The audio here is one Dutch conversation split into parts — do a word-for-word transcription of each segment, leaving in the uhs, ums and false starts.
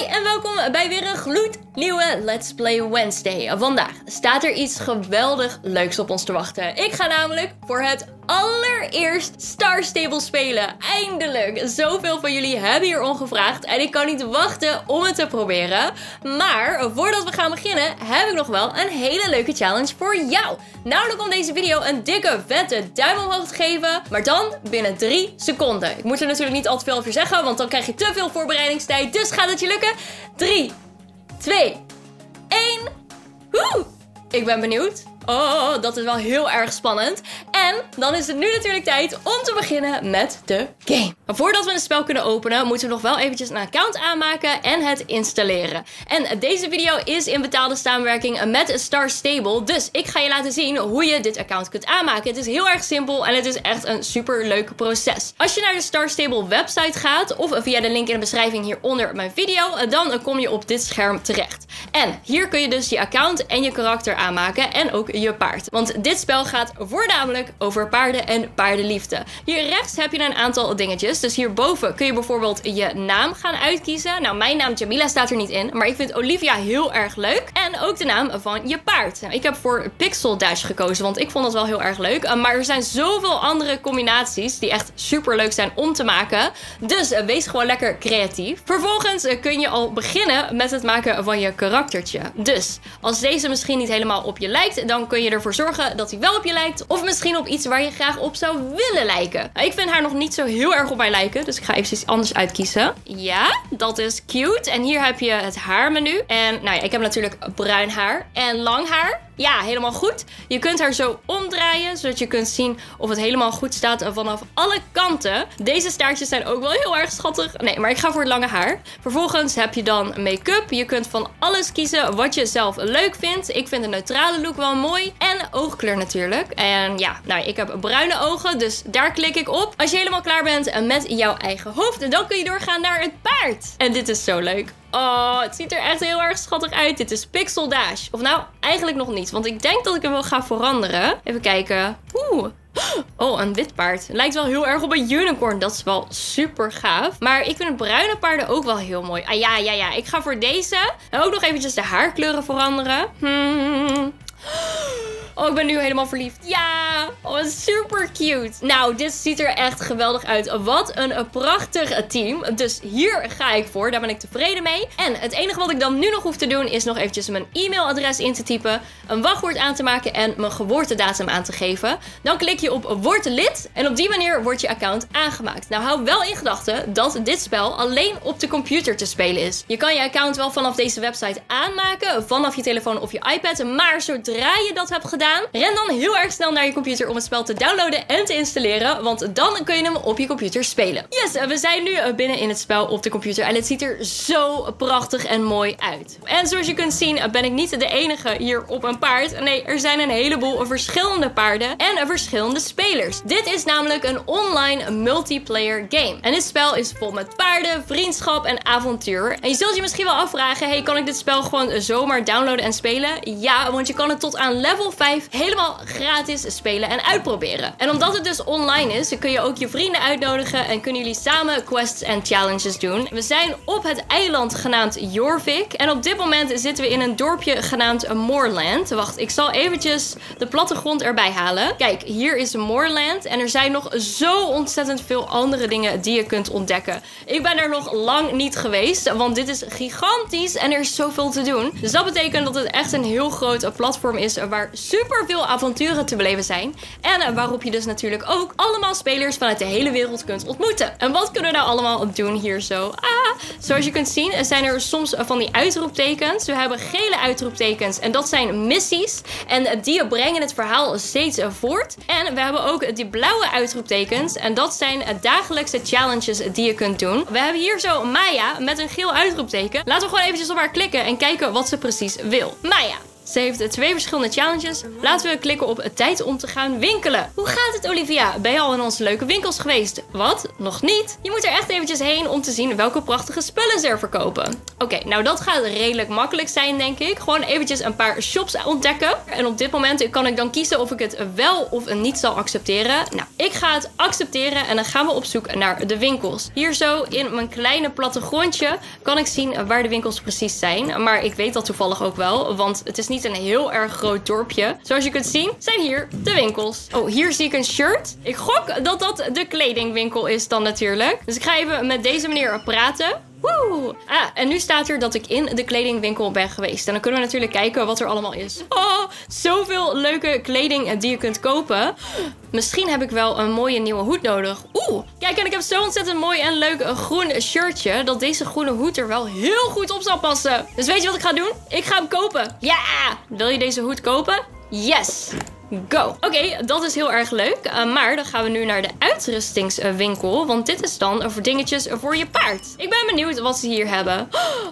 Hoi en welkom bij weer een gloednieuwe Let's Play Wednesday. Vandaag staat er iets geweldig leuks op ons te wachten. Ik ga namelijk voor het allereerst Star Stable spelen. Eindelijk! Zoveel van jullie hebben hier om gevraagd en ik kan niet wachten om het te proberen. Maar voordat we gaan beginnen heb ik nog wel een hele leuke challenge voor jou. Namelijk om deze video een dikke vette duim omhoog te geven, maar dan binnen drie seconden. Ik moet er natuurlijk niet al te veel over zeggen, want dan krijg je te veel voorbereidingstijd. Dus gaat het je lukken? drie, twee, één. Woe! Ik ben benieuwd. Oh, dat is wel heel erg spannend. En dan is het nu natuurlijk tijd om te beginnen met de game. Maar voordat we het spel kunnen openen, moeten we nog wel eventjes een account aanmaken en het installeren. En deze video is in betaalde samenwerking met Star Stable. Dus ik ga je laten zien hoe je dit account kunt aanmaken. Het is heel erg simpel en het is echt een super leuk proces. Als je naar de Star Stable website gaat of via de link in de beschrijving hieronder mijn video, dan kom je op dit scherm terecht. En hier kun je dus je account en je karakter aanmaken en ook je paard. Want dit spel gaat voornamelijk over paarden en paardenliefde. Hier rechts heb je een aantal dingetjes. Dus hierboven kun je bijvoorbeeld je naam gaan uitkiezen. Nou, mijn naam Jamila staat er niet in, maar ik vind Olivia heel erg leuk. En ook de naam van je paard. Nou, ik heb voor Pixel Dash gekozen, want ik vond dat wel heel erg leuk. Maar er zijn zoveel andere combinaties die echt super leuk zijn om te maken. Dus wees gewoon lekker creatief. Vervolgens kun je al beginnen met het maken van je karaktertje. Dus als deze misschien niet helemaal op je lijkt, dan kun je ervoor zorgen dat hij wel op je lijkt. Of misschien op iets waar je graag op zou willen lijken. Nou, ik vind haar nog niet zo heel erg op mij lijken. Dus ik ga even iets anders uitkiezen. Ja, dat is cute. En hier heb je het haarmenu. En nou ja, ik heb natuurlijk bruin haar en lang haar. Ja, helemaal goed. Je kunt haar zo omdraaien, zodat je kunt zien of het helemaal goed staat vanaf alle kanten. Deze staartjes zijn ook wel heel erg schattig. Nee, maar ik ga voor het lange haar. Vervolgens heb je dan make-up. Je kunt van alles kiezen wat je zelf leuk vindt. Ik vind een neutrale look wel mooi. En oogkleur natuurlijk. En ja, nou, ik heb bruine ogen, dus daar klik ik op. Als je helemaal klaar bent met jouw eigen hoofd, dan kun je doorgaan naar het paard. En dit is zo leuk. Oh, het ziet er echt heel erg schattig uit. Dit is Pixel Dash. Of nou, eigenlijk nog niet. Want ik denk dat ik hem wel ga veranderen. Even kijken. Oeh. Oh, een wit paard. Lijkt wel heel erg op een unicorn. Dat is wel super gaaf. Maar ik vind het bruine paarden ook wel heel mooi. Ah ja, ja, ja. Ik ga voor deze. En ook nog eventjes de haarkleuren veranderen. Hmm. Oh, ik ben nu helemaal verliefd. Ja! Oh, super cute. Nou, dit ziet er echt geweldig uit. Wat een prachtig team. Dus hier ga ik voor. Daar ben ik tevreden mee. En het enige wat ik dan nu nog hoef te doen is nog eventjes mijn e-mailadres in te typen, een wachtwoord aan te maken en mijn geboortedatum aan te geven. Dan klik je op word lid en op die manier wordt je account aangemaakt. Nou, hou wel in gedachten dat dit spel alleen op de computer te spelen is. Je kan je account wel vanaf deze website aanmaken, vanaf je telefoon of je iPad, maar zodra je dat hebt gedaan, ren dan heel erg snel naar je computer om het spel te downloaden en te installeren, want dan kun je hem op je computer spelen. Yes, we zijn nu binnen in het spel op de computer en het ziet er zo prachtig en mooi uit. En zoals je kunt zien ben ik niet de enige hier op een paard. Nee, er zijn een heleboel verschillende paarden en verschillende spelers. Dit is namelijk een online multiplayer game. En dit spel is vol met paarden, vriendschap en avontuur. En je zult je misschien wel afvragen, hey, kan ik dit spel gewoon zomaar downloaden en spelen? Ja, want je kan het tot aan level vijf helemaal gratis spelen en uitproberen. En omdat het dus online is, kun je ook je vrienden uitnodigen en kunnen jullie samen quests en challenges doen. We zijn op het eiland genaamd Jorvik en op dit moment zitten we in een dorpje genaamd Moorland. Wacht, ik zal eventjes de plattegrond erbij halen. Kijk, hier is Moorland en er zijn nog zo ontzettend veel andere dingen die je kunt ontdekken. Ik ben er nog lang niet geweest, want dit is gigantisch en er is zoveel te doen. Dus dat betekent dat het echt een heel groot platform is waar super veel avonturen te beleven zijn en waarop je dus natuurlijk ook allemaal spelers vanuit de hele wereld kunt ontmoeten. En wat kunnen we nou allemaal doen hier zo? Ah, zoals je kunt zien zijn er soms van die uitroeptekens. We hebben gele uitroeptekens en dat zijn missies en die brengen het verhaal steeds voort. En we hebben ook die blauwe uitroeptekens en dat zijn dagelijkse challenges die je kunt doen. We hebben hier zo Maya met een geel uitroepteken. Laten we gewoon eventjes op haar klikken en kijken wat ze precies wil. Maya, Ze heeft twee verschillende challenges. Laten we klikken op het tijd om te gaan winkelen. Hoe gaat het, Olivia? Ben je al in onze leuke winkels geweest? Wat? Nog niet? Je moet er echt eventjes heen om te zien welke prachtige spullen ze er verkopen. Oké, okay, nou dat gaat redelijk makkelijk zijn, denk ik. Gewoon eventjes een paar shops ontdekken. En op dit moment kan ik dan kiezen of ik het wel of niet zal accepteren. Nou, ik ga het accepteren en dan gaan we op zoek naar de winkels. Hier zo in mijn kleine plattegrondje kan ik zien waar de winkels precies zijn. Maar ik weet dat toevallig ook wel, want het is niet een heel erg groot dorpje. Zoals je kunt zien zijn hier de winkels. Oh, hier zie ik een shirt. Ik gok dat dat de kledingwinkel is dan natuurlijk. Dus ik ga even met deze meneer praten. Woe! Ah, en nu staat er dat ik in de kledingwinkel ben geweest. En dan kunnen we natuurlijk kijken wat er allemaal is. Oh, zoveel leuke kleding die je kunt kopen. Misschien heb ik wel een mooie nieuwe hoed nodig. Oeh, kijk, en ik heb zo'n ontzettend mooi en leuk groen shirtje. Dat deze groene hoed er wel heel goed op zal passen. Dus weet je wat ik ga doen? Ik ga hem kopen. Ja! Wil je deze hoed kopen? Yes! Go! Oké, okay, dat is heel erg leuk. Uh, maar dan gaan we nu naar de uitrustingswinkel. Want dit is dan voor dingetjes voor je paard. Ik ben benieuwd wat ze hier hebben.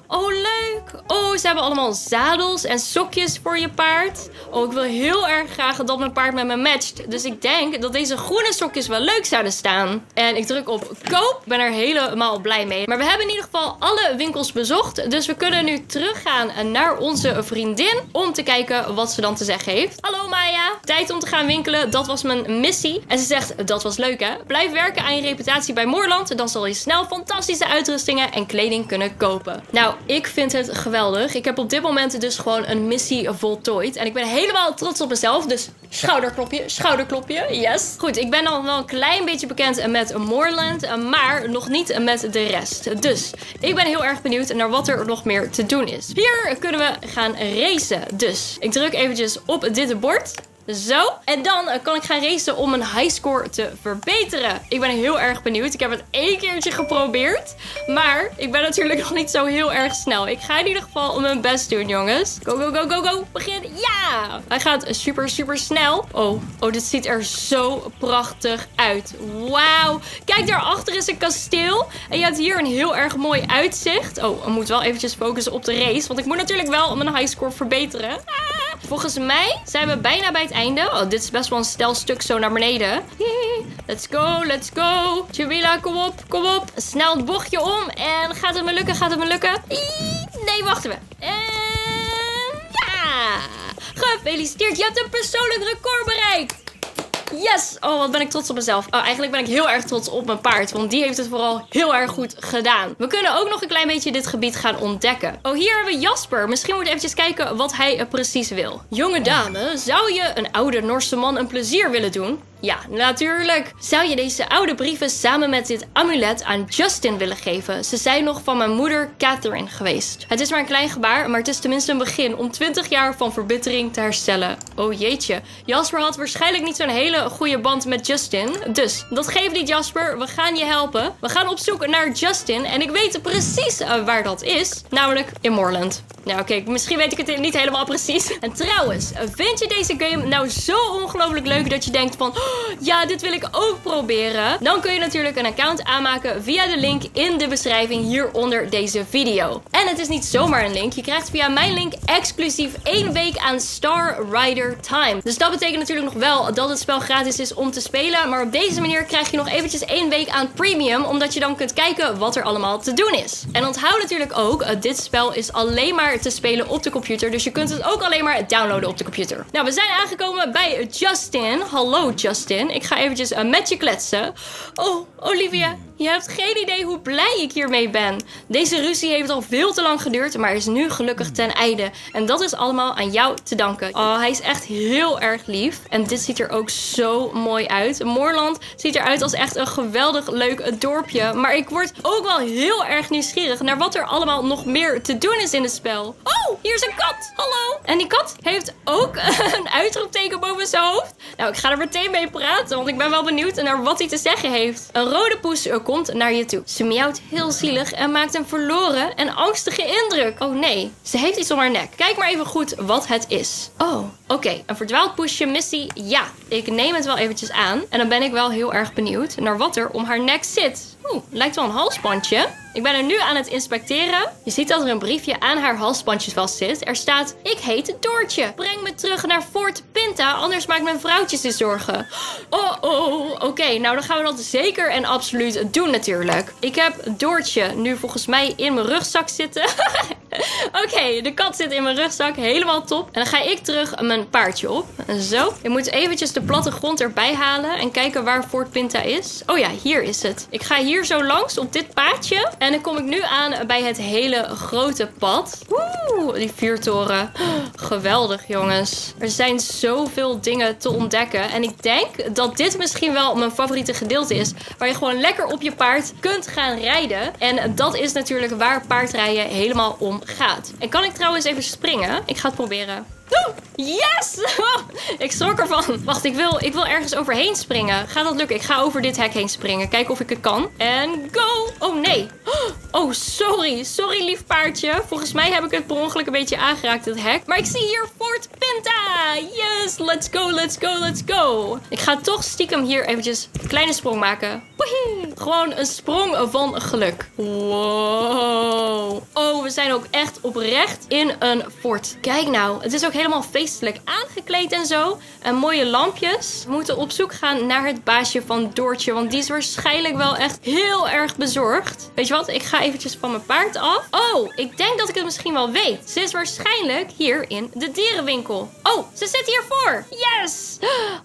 Oh, leuk! Oh, ze hebben allemaal zadels en sokjes voor je paard. Oh, ik wil heel erg graag dat mijn paard met me matcht. Dus ik denk dat deze groene sokjes wel leuk zouden staan. En ik druk op koop. Ik ben er helemaal blij mee. Maar we hebben in ieder geval alle winkels bezocht. Dus we kunnen nu teruggaan naar onze vriendin. Om te kijken wat ze dan te zeggen heeft. Hallo Maya! Tijd om te gaan winkelen, dat was mijn missie. En ze zegt, dat was leuk hè. Blijf werken aan je reputatie bij Moorland. Dan zal je snel fantastische uitrustingen en kleding kunnen kopen. Nou, ik vind het geweldig. Ik heb op dit moment dus gewoon een missie voltooid. En ik ben helemaal trots op mezelf. Dus schouderklopje, schouderklopje, yes. Goed, ik ben al wel een klein beetje bekend met Moorland. Maar nog niet met de rest. Dus, ik ben heel erg benieuwd naar wat er nog meer te doen is. Hier kunnen we gaan racen. Dus, ik druk eventjes op dit bord. Zo. En dan kan ik gaan racen om mijn highscore te verbeteren. Ik ben heel erg benieuwd. Ik heb het één keertje geprobeerd. Maar ik ben natuurlijk nog niet zo heel erg snel. Ik ga in ieder geval mijn best doen, jongens. Go, go, go, go, go. Begin. Ja! Hij gaat super, super snel. Oh, oh, dit ziet er zo prachtig uit. Wauw. Kijk, daarachter is een kasteel. En je hebt hier een heel erg mooi uitzicht. Oh, ik moet wel eventjes focussen op de race. Want ik moet natuurlijk wel mijn highscore verbeteren. Ah. Volgens mij zijn we bijna bij het einde. Oh, dit is best wel een stelstuk zo naar beneden. Let's go, let's go. Jamila, kom op, kom op. Snel het bochtje om. En gaat het me lukken, gaat het me lukken? Nee, wachten we. En ja! Gefeliciteerd, je hebt een persoonlijk record bereikt. Yes! Oh, wat ben ik trots op mezelf. Oh, eigenlijk ben ik heel erg trots op mijn paard. Want die heeft het vooral heel erg goed gedaan. We kunnen ook nog een klein beetje dit gebied gaan ontdekken. Oh, hier hebben we Jasper. Misschien moeten we eventjes kijken wat hij precies wil. Jonge dame, zou je een oude Noorse man een plezier willen doen? Ja, natuurlijk. Zou je deze oude brieven samen met dit amulet aan Justin willen geven? Ze zijn nog van mijn moeder Catherine geweest. Het is maar een klein gebaar, maar het is tenminste een begin om twintig jaar van verbittering te herstellen. Oh jeetje, Jasper had waarschijnlijk niet zo'n hele goede band met Justin. Dus, dat geeft niet Jasper, we gaan je helpen. We gaan op zoek naar Justin en ik weet precies waar dat is. Namelijk in Moorland. Nou oké, okay, misschien weet ik het niet helemaal precies. En trouwens, vind je deze game nou zo ongelooflijk leuk dat je denkt van... Ja, dit wil ik ook proberen. Dan kun je natuurlijk een account aanmaken via de link in de beschrijving hieronder deze video. En het is niet zomaar een link. Je krijgt via mijn link exclusief één week aan Star Rider Time. Dus dat betekent natuurlijk nog wel dat het spel gratis is om te spelen. Maar op deze manier krijg je nog eventjes één week aan premium. Omdat je dan kunt kijken wat er allemaal te doen is. En onthoud natuurlijk ook, dit spel is alleen maar te spelen op de computer. Dus je kunt het ook alleen maar downloaden op de computer. Nou, we zijn aangekomen bij Justin. Hallo Justin. Justin. Ik ga eventjes met je kletsen. Oh, Olivia, je hebt geen idee hoe blij ik hiermee ben. Deze ruzie heeft al veel te lang geduurd, maar is nu gelukkig ten einde. En dat is allemaal aan jou te danken. Oh, hij is echt heel erg lief. En dit ziet er ook zo mooi uit. Moorland ziet eruit als echt een geweldig leuk dorpje. Maar ik word ook wel heel erg nieuwsgierig naar wat er allemaal nog meer te doen is in het spel. Oh, hier is een kat. Hallo. En die kat heeft ook een uitroepteken boven zijn hoofd. Nou, ik ga er meteen mee praten, want ik ben wel benieuwd naar wat hij te zeggen heeft. Een rode poes komt naar je toe. Ze miauwt heel zielig en maakt een verloren en angstige indruk. Oh nee, ze heeft iets om haar nek. Kijk maar even goed wat het is. Oh, oké. Okay. Een verdwaald poesje, Missy. Ja, ik neem het wel eventjes aan. En dan ben ik wel heel erg benieuwd naar wat er om haar nek zit. Oeh, lijkt wel een halsbandje. Ik ben er nu aan het inspecteren. Je ziet dat er een briefje aan haar halsbandje vast zit. Er staat, ik heet Doortje. Breng me terug naar Fort Pinta, anders maakt mijn vrouwtje zich zorgen. Oh, oh, oké. Okay, nou, dan gaan we dat zeker en absoluut doen natuurlijk. Ik heb Doortje nu volgens mij in mijn rugzak zitten. Oké, okay, de kat zit in mijn rugzak. Helemaal top. En dan ga ik terug mijn paardje op. Zo. Ik moet eventjes de plattegrond erbij halen en kijken waar Fort Pinta is. Oh ja, hier is het. Ik ga hier zo langs op dit paadje. En dan kom ik nu aan bij het hele grote pad. Oeh, die vuurtoren. Geweldig, jongens. Er zijn zoveel dingen te ontdekken. En ik denk dat dit misschien wel mijn favoriete gedeelte is. Waar je gewoon lekker op je paard kunt gaan rijden. En dat is natuurlijk waar paardrijden helemaal om gaat. En kan ik trouwens even springen? Ik ga het proberen. Oeh, yes! Oh, ik schrok ervan. Wacht, ik wil, ik wil ergens overheen springen. Gaat dat lukken? Ik ga over dit hek heen springen. Kijken of ik het kan. En go! Oh, nee. Oh, sorry. Sorry, lief paardje. Volgens mij heb ik het per ongeluk een beetje aangeraakt, het hek. Maar ik zie hier Fort Pinta. Yes! Let's go, let's go, let's go. Ik ga toch stiekem hier eventjes een kleine sprong maken. Woehoe. Gewoon een sprong van geluk. Wow. Oh, we zijn ook echt oprecht in een fort. Kijk nou. Het is ook helemaal feestelijk aangekleed en zo. En mooie lampjes. We moeten op zoek gaan naar het baasje van Doortje. Want die is waarschijnlijk wel echt heel erg bezorgd. Weet je wat? Ik ga eventjes van mijn paard af. Oh, ik denk dat ik het misschien wel weet. Ze is waarschijnlijk hier in de dierenwinkel. Oh, ze zit hiervoor. Yes!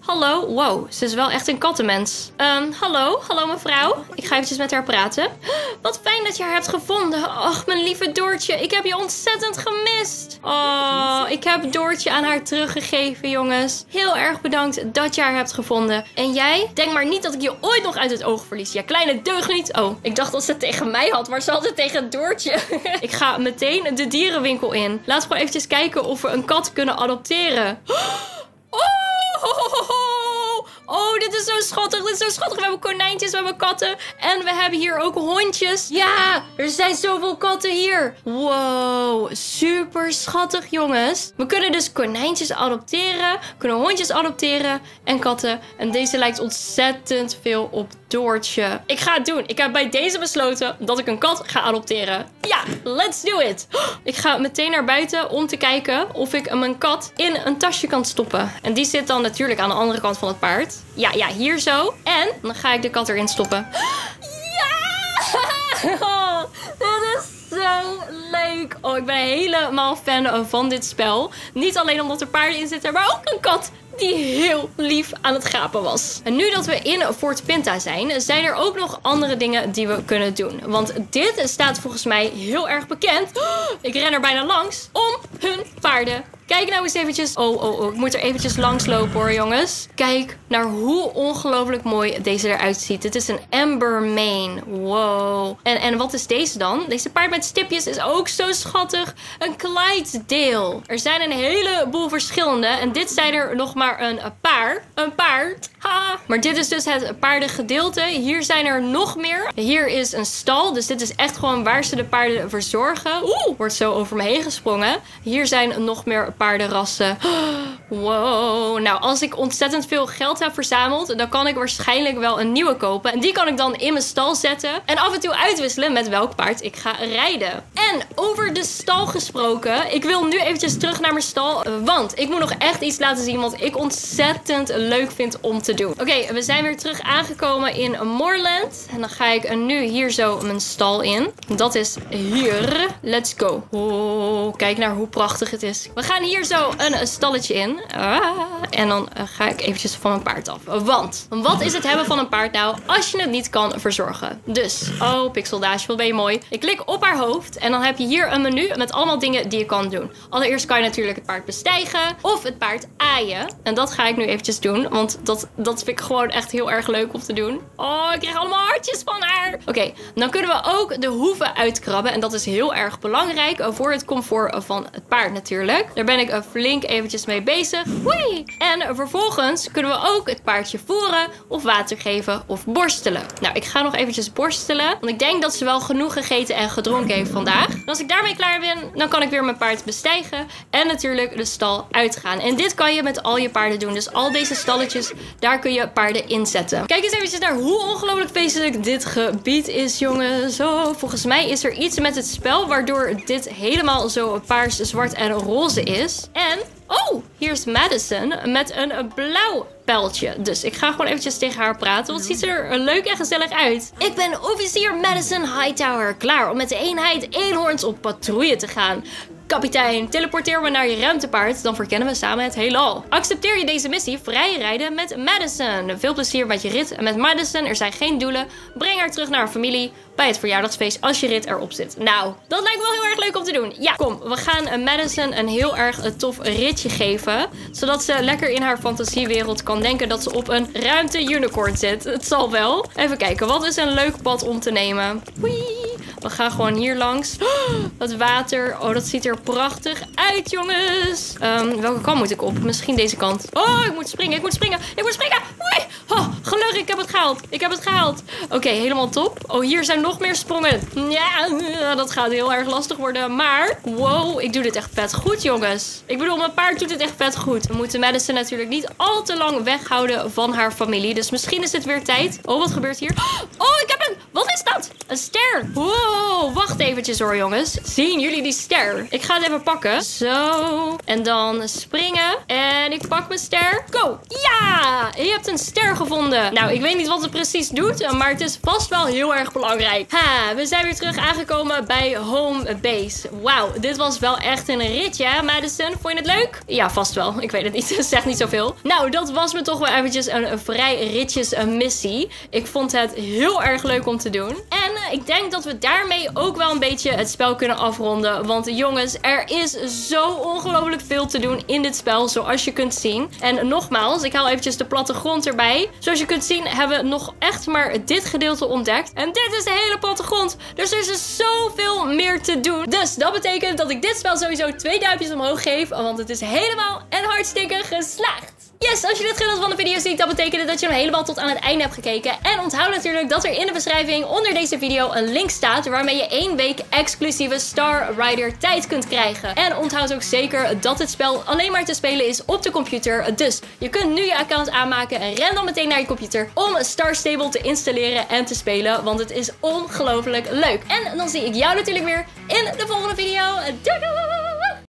Hallo. Wow, ze is wel echt een kattenmens. Um, hallo. Hallo mevrouw. Ik ga eventjes met haar praten. Wat fijn dat je haar hebt gevonden. Ach, mijn lieve Doortje. Ik heb je ontzettend gemist. Oh, ik heb Doortje aan haar teruggegeven, jongens. Heel erg bedankt dat je haar hebt gevonden. En jij? Denk maar niet dat ik je ooit nog uit het oog verlies. Ja, kleine deugniet. Oh, ik dacht dat ze het tegen mij had, maar ze had het tegen Doortje. Ik ga meteen de dierenwinkel in. Laten we gewoon eventjes kijken of we een kat kunnen adopteren. Oh, oh, dit is zo schattig. Dit is zo schattig. We hebben konijntjes, we hebben katten. En we hebben hier ook hondjes. Ja, er zijn zoveel katten hier. Wow, super schattig, jongens. We kunnen dus konijntjes adopteren. We kunnen hondjes adopteren. En katten. En deze lijkt ontzettend veel op Doortje. Ik ga het doen. Ik heb bij deze besloten dat ik een kat ga adopteren. Ja, let's do it. Ik ga meteen naar buiten om te kijken of ik mijn kat in een tasje kan stoppen. En die zit dan natuurlijk aan de andere kant van het paard. Ja, ja, hier zo. En dan ga ik de kat erin stoppen. Ja! Oh, dit is zo leuk. Oh, ik ben helemaal fan van dit spel. Niet alleen omdat er paarden in zitten, maar ook een kat die heel lief aan het gapen was. En nu dat we in Fort Pinta zijn, zijn er ook nog andere dingen die we kunnen doen. Want dit staat volgens mij heel erg bekend. Ik ren er bijna langs om hun paarden. Kijk nou eens eventjes. Oh, oh, oh. Ik moet er eventjes langs lopen hoor, jongens. Kijk naar hoe ongelooflijk mooi deze eruit ziet. Dit is een amber mane. Wow. En, en wat is deze dan? Deze paard met stipjes is ook zo schattig. Een Clydesdale. Er zijn een heleboel verschillende. En dit zijn er nog maar een paar. Een paard. Ha. Maar dit is dus het paardengedeelte. Hier zijn er nog meer. Hier is een stal. Dus dit is echt gewoon waar ze de paarden verzorgen. Oeh. Wordt zo over me heen gesprongen. Hier zijn nog meer paardenrassen. Wow. Nou, als ik ontzettend veel geld heb verzameld, dan kan ik waarschijnlijk wel een nieuwe kopen. En die kan ik dan in mijn stal zetten en af en toe uitwisselen met welk paard ik ga rijden. En over de stal gesproken, ik wil nu eventjes terug naar mijn stal, want ik moet nog echt iets laten zien wat ik ontzettend leuk vind om te doen. Oké, okay, we zijn weer terug aangekomen in Moorland. En dan ga ik nu hier zo mijn stal in. Dat is hier. Let's go. Oh, kijk naar hoe prachtig het is. We gaan We gaan hier zo een stalletje in. Ah, en dan ga ik eventjes van mijn paard af. Want, wat is het hebben van een paard nou als je het niet kan verzorgen? Dus, oh Pixel Dash, wat ben je mooi. Ik klik op haar hoofd en dan heb je hier een menu met allemaal dingen die je kan doen. Allereerst kan je natuurlijk het paard bestijgen of het paard aaien. En dat ga ik nu eventjes doen, want dat, dat vind ik gewoon echt heel erg leuk om te doen. Oh, ik krijg allemaal hartjes van haar. Oké, okay, dan kunnen we ook de hoeven uitkrabben. En dat is heel erg belangrijk voor het comfort van het paard natuurlijk. Daar ben ben ik er flink eventjes mee bezig. Woei! En vervolgens kunnen we ook het paardje voeren of water geven of borstelen. Nou, ik ga nog eventjes borstelen, want ik denk dat ze wel genoeg gegeten en gedronken heeft vandaag. En als ik daarmee klaar ben, dan kan ik weer mijn paard bestijgen en natuurlijk de stal uitgaan. En dit kan je met al je paarden doen. Dus al deze stalletjes, daar kun je paarden in zetten. Kijk eens eventjes naar hoe ongelooflijk feestelijk dit gebied is, jongen. Zo, volgens mij is er iets met het spel waardoor dit helemaal zo paars, zwart en roze is. En, oh, hier is Madison met een blauw pijltje. Dus ik ga gewoon eventjes tegen haar praten, want het ziet er leuk en gezellig uit. Ik ben officier Madison Hightower, klaar om met de eenheid eenhoorns op patrouille te gaan. Kapitein, teleporteer me naar je ruimtepaard, dan verkennen we samen het heelal. Accepteer je deze missie, vrij rijden met Madison. Veel plezier met je rit en met Madison, er zijn geen doelen. Breng haar terug naar haar familie bij het verjaardagsfeest als je rit erop zit. Nou, dat lijkt me wel heel erg leuk om te doen. Ja, kom, we gaan Madison een heel erg tof ritje geven, zodat ze lekker in haar fantasiewereld kan denken dat ze op een ruimte-unicorn zit. Het zal wel. Even kijken, wat is een leuk pad om te nemen? Hoi! We gaan gewoon hier langs. Oh, dat water. Oh, dat ziet er prachtig uit, jongens. Um, welke kant moet ik op? Misschien deze kant. Oh, ik moet springen. Ik moet springen. Ik moet springen. Oei. Oh, gelukkig. Ik heb het gehaald. Ik heb het gehaald. Oké, okay, helemaal top. Oh, hier zijn nog meer sprongen. Ja, dat gaat heel erg lastig worden. Maar, wow, ik doe dit echt vet goed, jongens. Ik bedoel, mijn paard doet dit echt vet goed. We moeten Madison natuurlijk niet al te lang weghouden van haar familie. Dus misschien is het weer tijd. Oh, wat gebeurt hier? Oh, ik heb een... Wat is dat? Een ster. Wow, wacht eventjes hoor, jongens. Zien jullie die ster? Ik ga het even pakken. Zo. En dan springen. En ik pak mijn ster. Go. Ja, je hebt een ster gevonden. Nou, ik weet niet wat het precies doet, maar het is vast wel heel erg belangrijk. Ha, we zijn weer terug aangekomen bij home base. Wauw, dit was wel echt een ritje, hè, Madison? Vond je het leuk? Ja, vast wel. Ik weet het niet. Het zegt niet zoveel. Nou, dat was me toch wel eventjes een vrij ritjes missie. Ik vond het heel erg leuk om te doen. En ik denk dat we daarmee ook wel een beetje het spel kunnen afronden. Want jongens, er is zo ongelooflijk veel te doen in dit spel, zoals je kunt zien. En nogmaals, ik haal eventjes de plattegrond erbij. Zoals je kunt zien hebben we nog echt maar dit gedeelte ontdekt. En dit is de hele plattegrond. Dus er is zoveel meer te doen. Dus dat betekent dat ik dit spel sowieso twee duimpjes omhoog geef. Want het is helemaal en hartstikke geslaagd. Yes, als je dit gedeelte van de video ziet, dat betekent dat je hem helemaal tot aan het einde hebt gekeken. En onthoud natuurlijk dat er in de beschrijving onder deze video een link staat waarmee je één week exclusieve Star Rider tijd kunt krijgen. En onthoud ook zeker dat het spel alleen maar te spelen is op de computer. Dus je kunt nu je account aanmaken en ren dan meteen naar je computer om Star Stable te installeren en te spelen. Want het is ongelooflijk leuk. En dan zie ik jou natuurlijk weer in de volgende video. Doei!